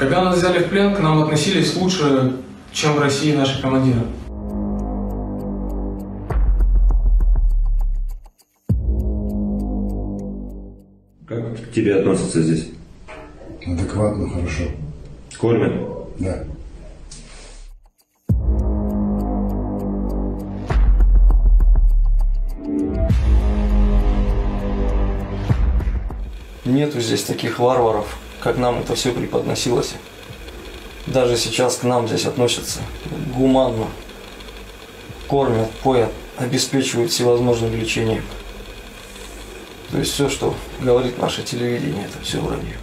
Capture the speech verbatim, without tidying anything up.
Когда нас взяли в плен, к нам относились лучше, чем в России наши командиры. Как к тебе относятся здесь? Адекватно, хорошо. Кормят? Да. Нету здесь таких варваров, как нам это все преподносилось. Даже сейчас к нам здесь относятся гуманно. Кормят, поят, обеспечивают всевозможным лечением. То есть все, что говорит наше телевидение, это все вранье.